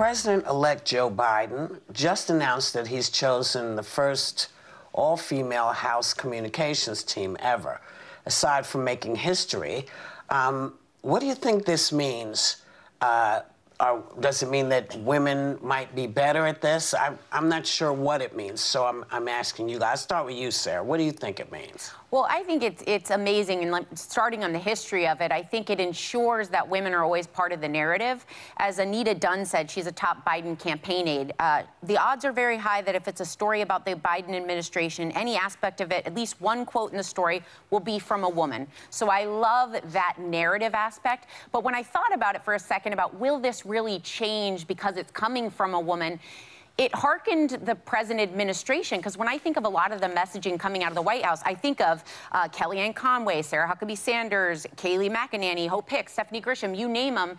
President-elect Joe Biden just announced that he's chosen the first all-female House communications team ever. Aside from making history, what do you think this means? Does it mean that women might be better at this? I'm not sure what it means, so I'm asking you guys. I'll start with you, Sarah. What do you think it means? Well, I think it's amazing, and starting on the history of it, I think it ensures that women are always part of the narrative. As Anita Dunn said, she's a top Biden campaign aide. The odds are very high that if it's a story about the Biden administration, any aspect of it, at least one quote in the story will be from a woman. So I love that narrative aspect. But when I thought about it for a second about will this really change because it's coming from a woman, it hearkened the present administration, because when I think of a lot of the messaging coming out of the White House, I think of Kellyanne Conway, Sarah Huckabee Sanders, Kayleigh McEnany, Hope Hicks, Stephanie Grisham, you name them.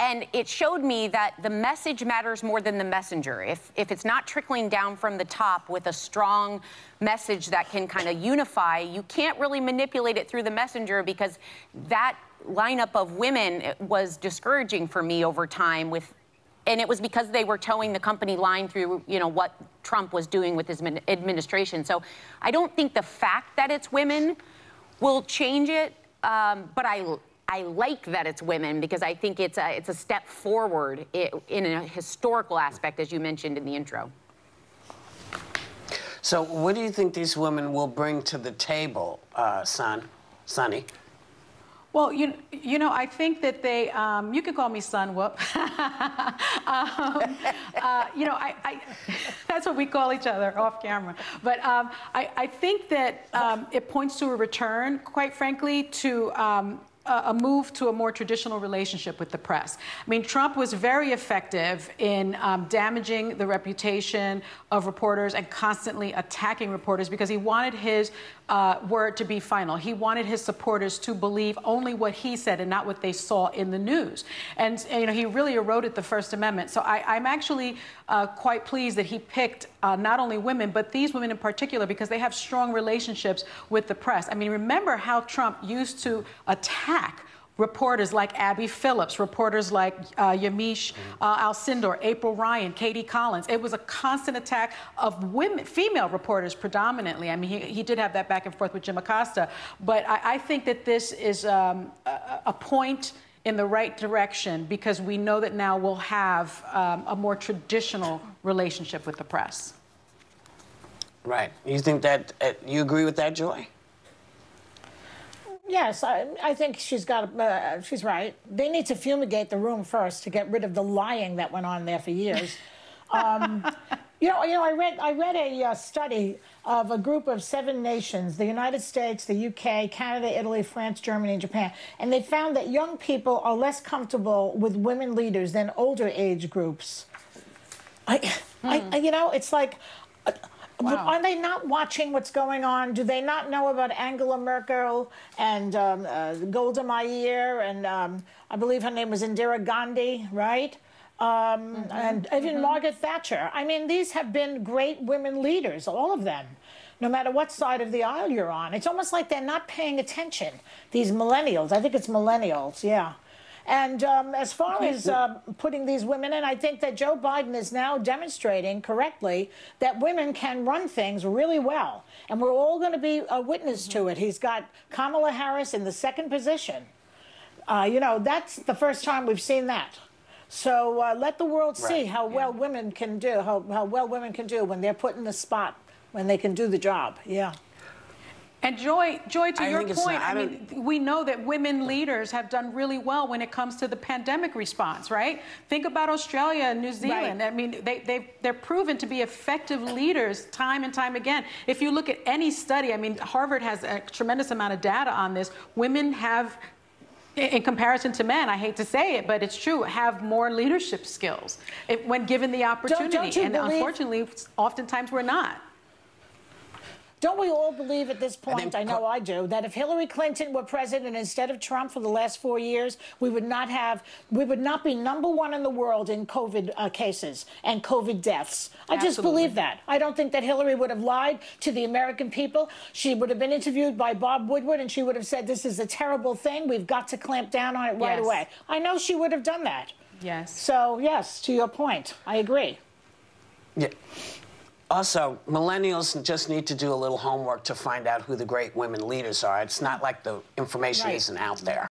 And it showed me that the message matters more than the messenger. If it's not trickling down from the top with a strong message that can kind of unify, you can't really manipulate it through the messenger, because that lineup of women was discouraging for me over time with. And it was because they were towing the company line through, you know, what Trump was doing with his administration. So I don't think the fact that it's women will change it, but I like that it's women, because I think it's a step forward in a historical aspect, as you mentioned in the intro. So what do you think these women will bring to the table, Sonny? Well, you know, I think that they, you can call me Sun Whoop. You know, that's what we call each other off camera. But I think that it points to a return, quite frankly, to a move to a more traditional relationship with the press. I mean, Trump was very effective in damaging the reputation of reporters and constantly attacking reporters, because he wanted his word to be final. He wanted his supporters to believe only what he said and not what they saw in the news. And you know, he really eroded the First Amendment. So I'm actually quite pleased that he picked not only women, but these women in particular, because they have strong relationships with the press. I mean, remember how Trump used to attack reporters like Abby Phillips, reporters like Yamiche Alcindor, April Ryan, Katie Collins. It was a constant attack of women, female reporters predominantly. I mean, he did have that back and forth with Jim Acosta. But I think that this is a point in the right direction, because we know that now we'll have a more traditional relationship with the press. Right. You think that, you agree with that, Joy? Yes, I think she's right. They need to fumigate the room first to get rid of the lying that went on there for years. You know, I read a study of a group of 7 nations: the United States, the UK, Canada, Italy, France, Germany, and Japan. And they found that young people are less comfortable with women leaders than older age groups. You know, it's like. Wow. But are they not watching what's going on? Do they not know about Angela Merkel and Golda Meir and I believe her name was Indira Gandhi, right? And even Margaret Thatcher. I mean, these have been great women leaders, all of them, no matter what side of the aisle you're on. It's almost like they're not paying attention, these millennials. I think it's millennials, yeah. And as far as putting these women in, I think that Joe Biden is now demonstrating correctly that women can run things really well. And we're all going to be a witness to it. He's got Kamala Harris in the 2nd position. You know, that's the first time we've seen that. So let the world see how well women can do, how well women can do when they're put in the spot, when they can do the job. Yeah. And Joy, to your point, I mean, we know that women leaders have done really well when it comes to the pandemic response, right? Think about Australia and New Zealand. I mean, they're proven to be effective leaders time and time again. If you look at any study, I mean, Harvard has a tremendous amount of data on this. Women have, in comparison to men, I hate to say it, but it's true, have more leadership skills when given the opportunity. And unfortunately, oftentimes we're not. Don't we all believe at this point, I know I do, that if Hillary Clinton were president instead of Trump for the last 4 years, we would not be #1 in the world in COVID cases and COVID deaths. Absolutely. I just believe that. I don't think that Hillary would have lied to the American people. She would have been interviewed by Bob Woodward and she would have said, this is a terrible thing. We've got to clamp down on it right away. I know she would have done that. Yes. So, yes, to your point, I agree. Yeah. Also, millennials just need to do a little homework to find out who the great women leaders are. It's not like the information isn't out there.